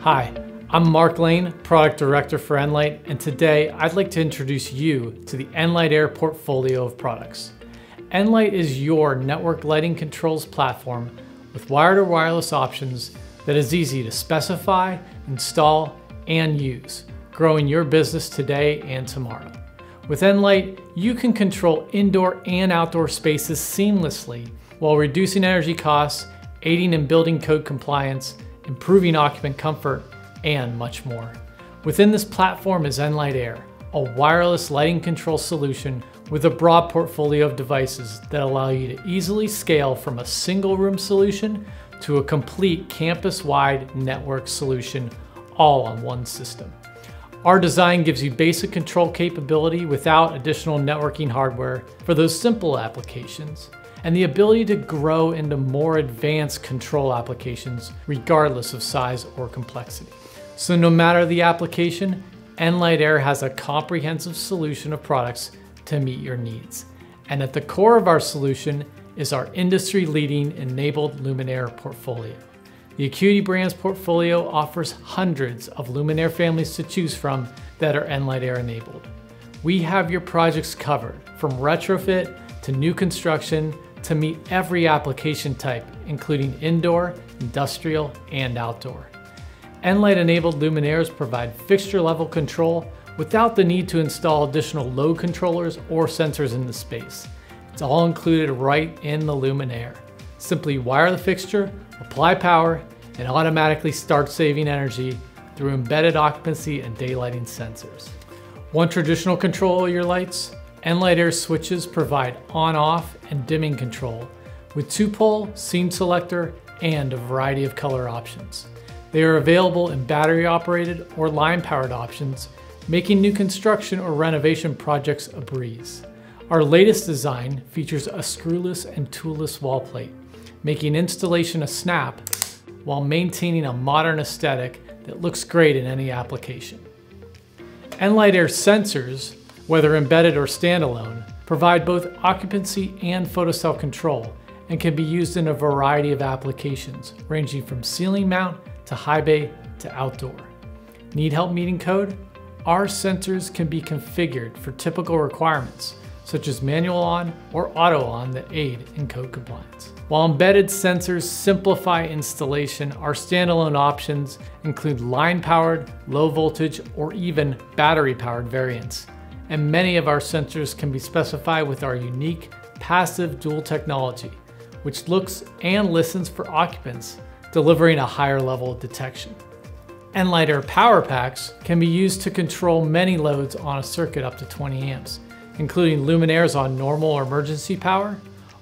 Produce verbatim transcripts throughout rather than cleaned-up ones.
Hi, I'm Mark Lane, Product Director for nLight, and today I'd like to introduce you to the nLight Air portfolio of products. nLight is your network lighting controls platform with wired or wireless options that is easy to specify, install, and use, growing your business today and tomorrow. With nLight, you can control indoor and outdoor spaces seamlessly while reducing energy costs, aiding in building code compliance, improving occupant comfort, and much more. Within this platform is nLight Air, a wireless lighting control solution with a broad portfolio of devices that allow you to easily scale from a single room solution to a complete campus-wide network solution, all on one system. Our design gives you basic control capability without additional networking hardware for those simple applications, and the ability to grow into more advanced control applications regardless of size or complexity. So no matter the application, nLight Air has a comprehensive solution of products to meet your needs. And at the core of our solution is our industry-leading enabled luminaire portfolio. The Acuity Brands portfolio offers hundreds of luminaire families to choose from that are nLight Air enabled. We have your projects covered from retrofit to new construction, to meet every application type, including indoor, industrial, and outdoor. nLight-enabled luminaires provide fixture-level control without the need to install additional load controllers or sensors in the space. It's all included right in the luminaire. Simply wire the fixture, apply power, and automatically start saving energy through embedded occupancy and daylighting sensors. Want traditional control of your lights? nLight Air switches provide on-off and dimming control with two-pole, seam selector, and a variety of color options. They are available in battery-operated or line-powered options, making new construction or renovation projects a breeze. Our latest design features a screwless and toolless wall plate, making installation a snap while maintaining a modern aesthetic that looks great in any application. nLight Air sensors, whether embedded or standalone, provide both occupancy and photocell control and can be used in a variety of applications, ranging from ceiling mount to high bay to outdoor. Need help meeting code? Our sensors can be configured for typical requirements, such as manual on or auto on that aid in code compliance. While embedded sensors simplify installation, our standalone options include line-powered, low voltage, or even battery-powered variants. And many of our sensors can be specified with our unique passive dual technology, which looks and listens for occupants, delivering a higher level of detection. nLight Air power packs can be used to control many loads on a circuit up to twenty amps, including luminaires on normal or emergency power,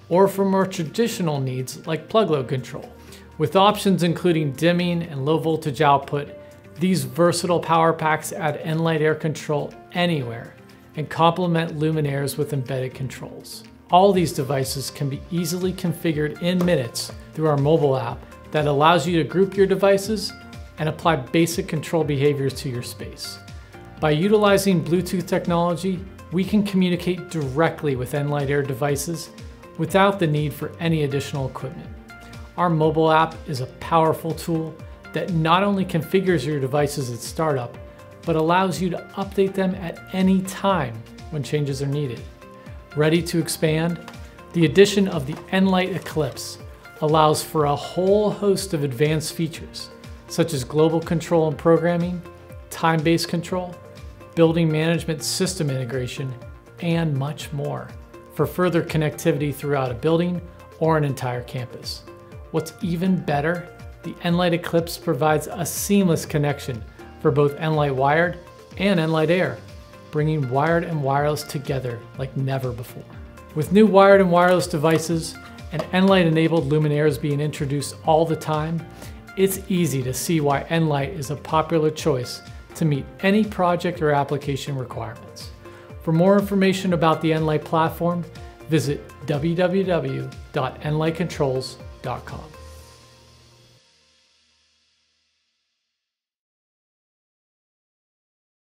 or for more traditional needs like plug load control. With options including dimming and low voltage output, these versatile power packs add nLight Air control anywhere and complement luminaires with embedded controls. All these devices can be easily configured in minutes through our mobile app that allows you to group your devices and apply basic control behaviors to your space. By utilizing Bluetooth technology, we can communicate directly with nLight Air devices without the need for any additional equipment. Our mobile app is a powerful tool that not only configures your devices at startup, but allows you to update them at any time when changes are needed. Ready to expand? The addition of the nLight Eclipse allows for a whole host of advanced features, such as global control and programming, time-based control, building management system integration, and much more for further connectivity throughout a building or an entire campus. What's even better, the nLight Eclipse provides a seamless connection for both nLight Wired and nLight Air, bringing wired and wireless together like never before. With new wired and wireless devices and nLight-enabled luminaires being introduced all the time, it's easy to see why nLight is a popular choice to meet any project or application requirements. For more information about the nLight platform, visit w w w dot n light controls dot com.